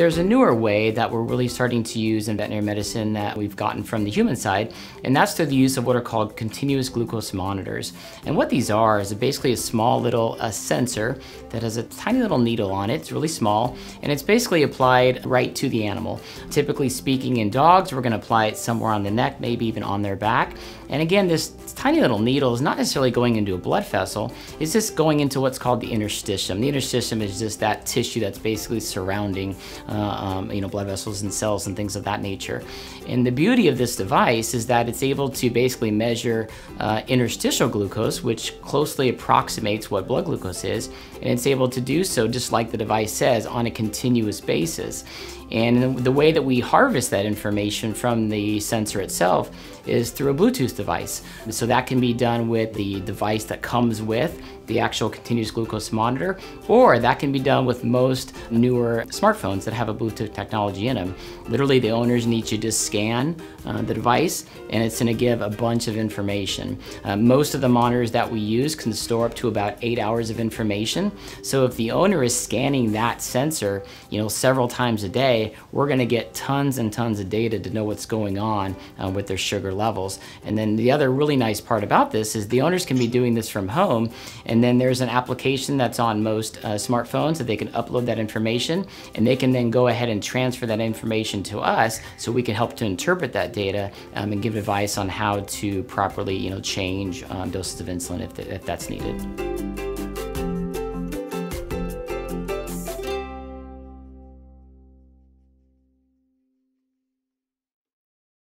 There's a newer way that we're really starting to use in veterinary medicine that we've gotten from the human side, and that's through the use of what are called continuous glucose monitors. And what these are is basically a small little sensor that has a tiny little needle on it. It's really small, and it's basically applied right to the animal. Typically speaking, in dogs, we're gonna apply it somewhere on the neck, maybe even on their back. And again, this tiny little needle is not necessarily going into a blood vessel, it's just going into what's called the interstitium. The interstitium is just that tissue that's basically surrounding blood vessels and cells and things of that nature. And the beauty of this device is that it's able to basically measure interstitial glucose, which closely approximates what blood glucose is, and it's able to do so, just like the device says, on a continuous basis. And the way that we harvest that information from the sensor itself is through a Bluetooth device. So that can be done with the device that comes with the actual continuous glucose monitor, or that can be done with most newer smartphones that have a Bluetooth technology in them. Literally, the owners need to just scan the device, and it's gonna give a bunch of information. Most of the monitors that we use can store up to about 8 hours of information. So if the owner is scanning that sensor, several times a day, we're going to get tons and tons of data to know what's going on with their sugar levels. And then the other really nice part about this is the owners can be doing this from home, and then there's an application that's on most smartphones that they can upload that information, and they can then go ahead and transfer that information to us so we can help to interpret that data and give advice on how to properly change doses of insulin if that's needed.